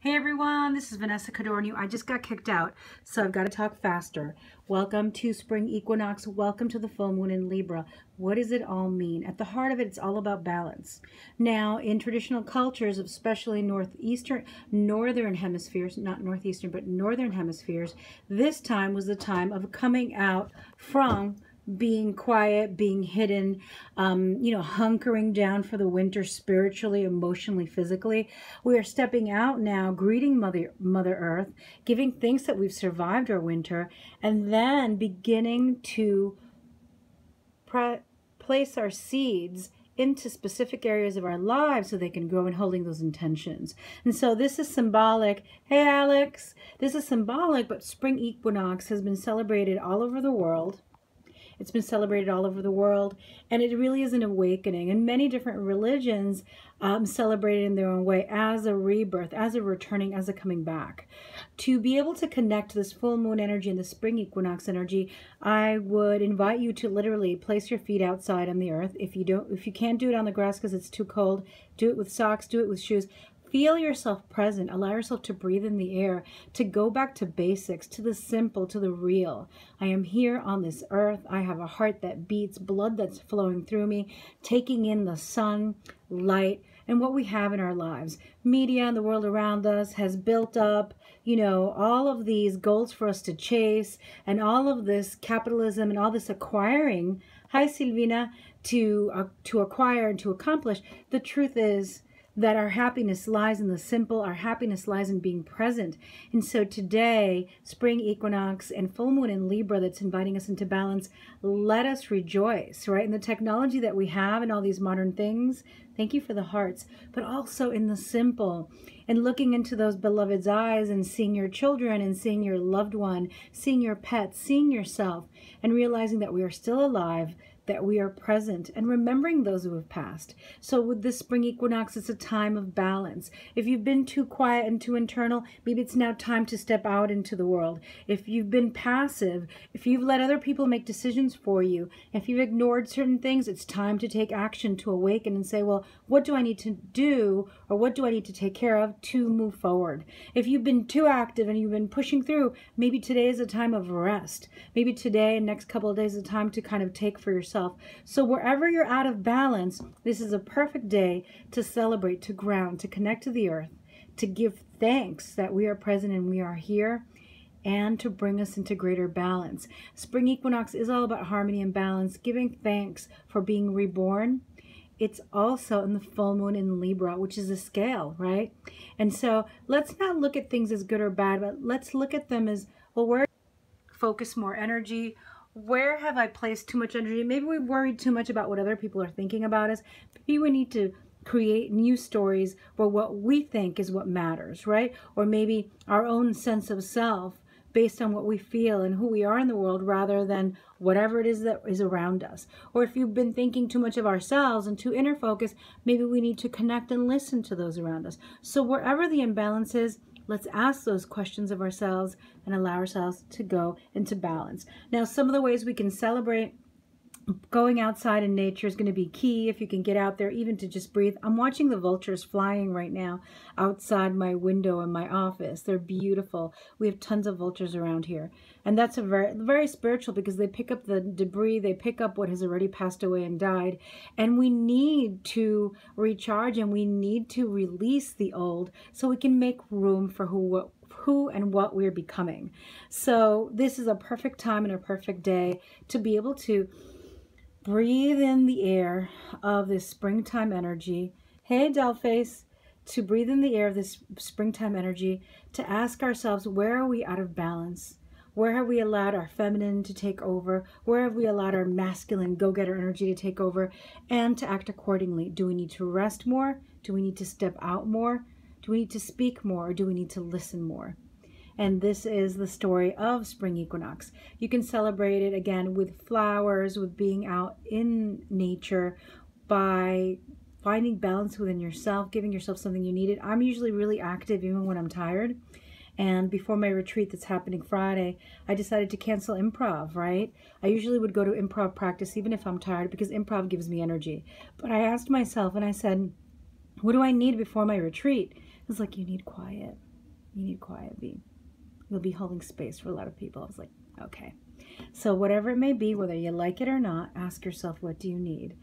Hey everyone, this is Vanessa Codorniu. I just got kicked out, so I've got to talk faster. Welcome to Spring Equinox. Welcome to the Full Moon in Libra. What does it all mean? At the heart of it, it's all about balance. Now, in traditional cultures, especially northern hemispheres, not northeastern, but northern hemispheres, this time was the time of coming out from being quiet, being hidden, you know, hunkering down for the winter spiritually, emotionally, physically. We are stepping out now, greeting Mother Earth, giving thanks that we've survived our winter, and then beginning to place our seeds into specific areas of our lives so they can grow, and holding those intentions. And so this is symbolic. Hey, Alex. This is symbolic, but Spring Equinox has been celebrated all over the world. It's been celebrated all over the world, and it really is an awakening. And many different religions celebrate it in their own way as a rebirth, as a returning, as a coming back. To be able to connect this full moon energy and the spring equinox energy, I would invite you to literally place your feet outside on the earth. If you can't do it on the grass because it's too cold, do it with socks, do it with shoes. Feel yourself present. Allow yourself to breathe in the air, to go back to basics, to the simple, to the real. I am here on this earth. I have a heart that beats, blood that's flowing through me, taking in the sun, light, and what we have in our lives. Media and the world around us has built up, you know, all of these goals for us to chase, and all of this capitalism and all this acquiring. Hi, Silvina. To acquire and to accomplish. The truth is that our happiness lies in the simple, our happiness lies in being present. And so today, spring equinox and full moon in Libra that's inviting us into balance, let us rejoice, right? In the technology that we have and all these modern things, thank you for the hearts, but also in the simple, and looking into those beloved's eyes and seeing your children and seeing your loved one, seeing your pets, seeing yourself, and realizing that we are still alive, that we are present, and remembering those who have passed. So with this spring equinox, it's a time of balance. If you've been too quiet and too internal, maybe it's now time to step out into the world. If you've been passive, if you've let other people make decisions for you, if you've ignored certain things, it's time to take action, to awaken and say, well, what do I need to do, or what do I need to take care of to move forward? If you've been too active and you've been pushing through, maybe today is a time of rest. Maybe today and next couple of days is a time to kind of take for yourself. So wherever you're out of balance, this is a perfect day to celebrate, to ground, to connect to the earth, to give thanks that we are present and we are here, and to bring us into greater balance. Spring equinox is all about harmony and balance, giving thanks for being reborn. It's also in the full moon in Libra, which is a scale, right? And so let's not look at things as good or bad, but let's look at them as, well, where focus more energy. Where have I placed too much energy? Maybe we've worried too much about what other people are thinking about us. Maybe we need to create new stories where what we think is what matters, right? Or maybe our own sense of self based on what we feel and who we are in the world, rather than whatever it is that is around us. Or if you've been thinking too much of ourselves and too inner focused, maybe we need to connect and listen to those around us. So wherever the imbalance is, let's ask those questions of ourselves and allow ourselves to go into balance. Now, some of the ways we can celebrate going outside in nature is going to be key. If you can get out there, even to just breathe. I'm watching the vultures flying right now outside my window in my office. They're beautiful. We have tons of vultures around here. And that's a very, very spiritual, because they pick up the debris, they pick up what has already passed away and died. And we need to recharge, and we need to release the old so we can make room for who and what we're becoming. So this is a perfect time and a perfect day to be able to breathe in the air of this springtime energy. Hey, Dollface. To breathe in the air of this springtime energy, to ask ourselves, where are we out of balance? Where have we allowed our feminine to take over? Where have we allowed our masculine go-getter energy to take over? And to act accordingly. Do we need to rest more? Do we need to step out more? Do we need to speak more? Or do we need to listen more? And this is the story of spring equinox. You can celebrate it again with flowers, with being out in nature, by finding balance within yourself, giving yourself something you needed. I'm usually really active even when I'm tired. And before my retreat that's happening Friday, I decided to cancel improv, right? I usually would go to improv practice even if I'm tired, because improv gives me energy. But I asked myself and I said, what do I need before my retreat? It's like, you need quiet. You need quiet, B. You'll be holding space for a lot of people. I was like, okay. So whatever it may be, whether you like it or not, ask yourself, what do you need?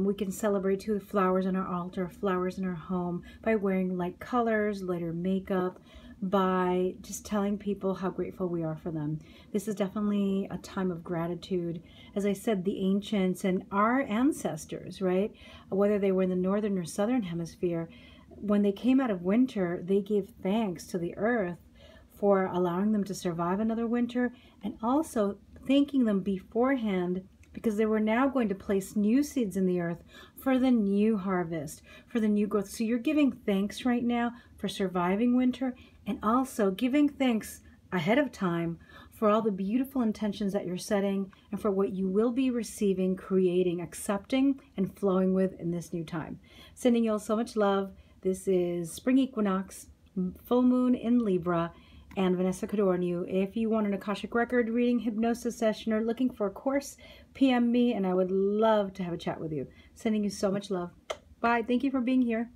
We can celebrate too, the flowers on our altar, flowers in our home, by wearing light colors, lighter makeup, by just telling people how grateful we are for them. This is definitely a time of gratitude. As I said, the ancients and our ancestors, right, whether they were in the northern or southern hemisphere, when they came out of winter, they gave thanks to the earth for allowing them to survive another winter, and also thanking them beforehand because they were now going to place new seeds in the earth for the new harvest, for the new growth. So you're giving thanks right now for surviving winter, and also giving thanks ahead of time for all the beautiful intentions that you're setting and for what you will be receiving, creating, accepting, and flowing with in this new time. Sending you all so much love. This is Spring Equinox, Full Moon in Libra, and Vanessa Codorniu. If you want an Akashic Record reading, hypnosis session, or looking for a course, PM me, and I would love to have a chat with you. Sending you so much love. Bye. Thank you for being here.